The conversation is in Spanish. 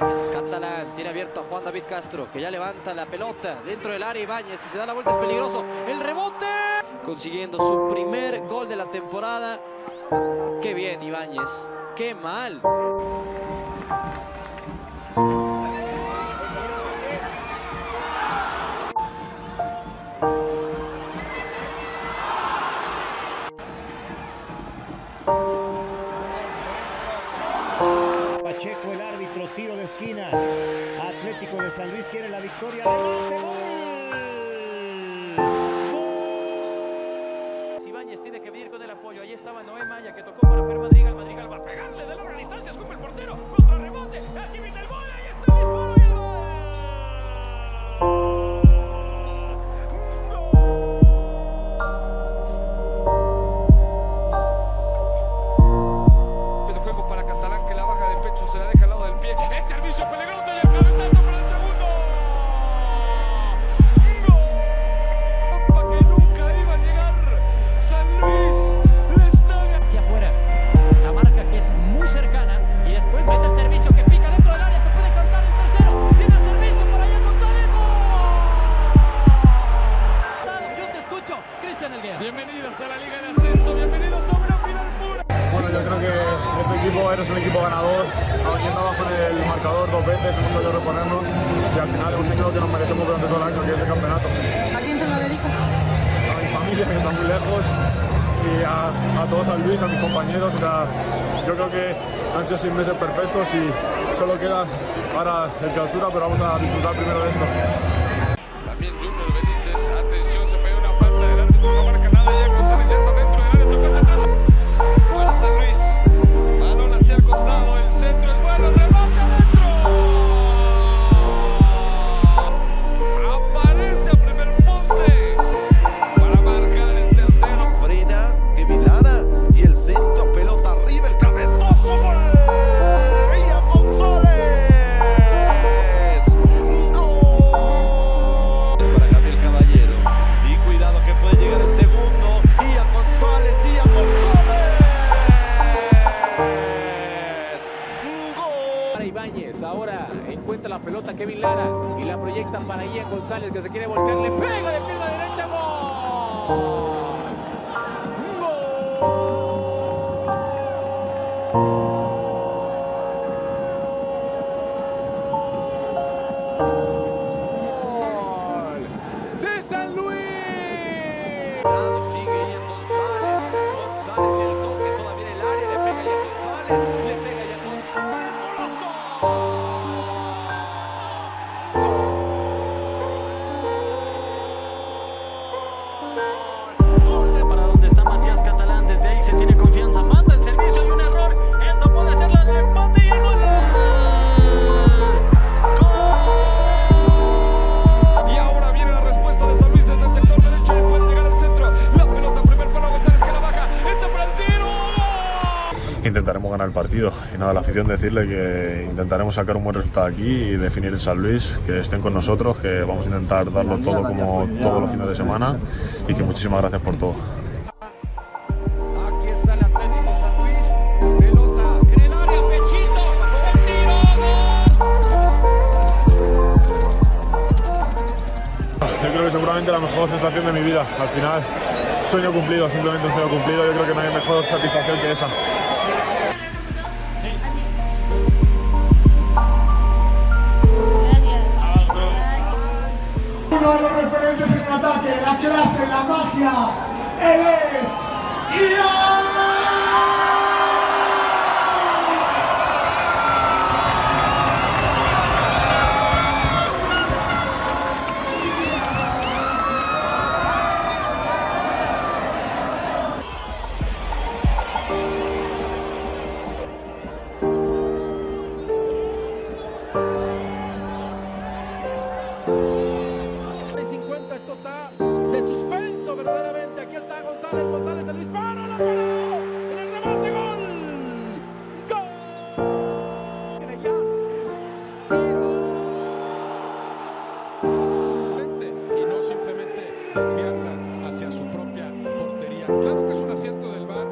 Catalán tiene abierto a Juan David Castro, que ya levanta la pelota dentro del área. Ibáñez, si se da la vuelta es peligroso. El rebote, consiguiendo su primer gol de la temporada. Qué bien Ibáñez, qué mal. Pacheco, el árbitro, tiro de esquina. Atlético de San Luis quiere la victoria. ¡Gol! Ibáñez tiene que venir con el apoyo. Ahí estaba Noé Maya, que tocó para Fer Madrigal. Madrigal va a pegarle de larga distancia, escupe el portero. Contra rebote. Aquí viene el gol. Ahí está Luis Baro y el gol. Se la deja al lado del pie, el servicio peligroso y el cabezazo para el segundo. ¡Gol! Para que nunca iba a llegar. San Luis le está hacia afuera. La marca que es muy cercana y después mete el servicio que pica dentro del área. Se puede cantar el tercero. Viene el servicio para Ian González. ¡Gol! Yo te escucho, Cristian Elguera. Bienvenidos a la Liga de Ascenso. Bienvenidos a una final pura. Bueno, yo creo que este equipo es un equipo ganador. Yendo abajo en el marcador dos veces, hemos sabido reponernos y al final hemos hecho lo que nos merecemos durante todo el año, que es el campeonato. ¿A quién se lo dedicas? A mi familia, que está muy lejos, y a todos, a Luis, a mis compañeros. O sea, yo creo que han sido 6 meses perfectos y solo queda ahora el clausura, pero vamos a disfrutar primero de esto. También Junior Benítez, atención, se pega una falta del árbitro, no marca nada, ya González ya está dentro del área, toca hacia atrás. Para San Luis, balón hacia el costado, el centro es bueno, remate adentro. Aparece a primer poste para marcar el tercero. Frena Kevin Lara y el centro, pelota arriba, el cabezazo por Ian González. ¡Gol! Para Gabriel Caballero. Y cuidado que puede llegar el segundo. Ian González, Ian González. Ibáñez ahora encuentra la pelota Kevin Lara y la proyecta para Ian González, que se quiere voltear, le pega de pierna derecha. ¡Gol! ¡Gol! ¡De San Luis! Sigue Ian González, el toque todavía en el área, le pega Ian González. Intentaremos ganar el partido y nada, a la afición decirle que intentaremos sacar un buen resultado aquí y definir el San Luis, que estén con nosotros, que vamos a intentar darlo todo como todos los fines de semana y que muchísimas gracias por todo. Yo creo que seguramente la mejor sensación de mi vida, al final sueño cumplido, simplemente un sueño cumplido, yo creo que no hay mejor satisfacción que esa. Uno de los referentes en el ataque, la clase, la magia, él es Ian. Esto está de suspenso verdaderamente. Aquí está González, González de Luis Baro, la paró en el remate, gol. ¡Gol! Viene ya. Tiro. Y no simplemente desviarla hacia su propia portería. Claro que es un acierto del VAR.